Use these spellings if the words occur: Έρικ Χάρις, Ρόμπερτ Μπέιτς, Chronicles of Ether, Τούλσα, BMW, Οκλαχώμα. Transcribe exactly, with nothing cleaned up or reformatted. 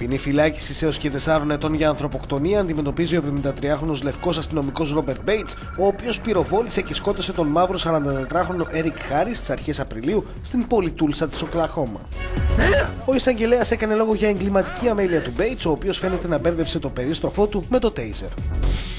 ποινή φυλάκισης έως και τεσσάρων ετών για ανθρωποκτονία αντιμετωπίζει ο εβδομηντατριάχρονος λευκός αστυνομικός Ρόμπερτ Μπέιτς, ο οποίος πυροβόλησε και σκότωσε τον μαύρο σαραντατετράχρονο Έρικ Χάρις στις αρχές Απριλίου στην πόλη Τούλσα της Οκλαχώμα. Ο εισαγγελέας έκανε λόγο για εγκληματική αμέλεια του Μπέιτς, ο οποίος φαίνεται να μπέρδεψε το περίστροφό του με το τέιζερ.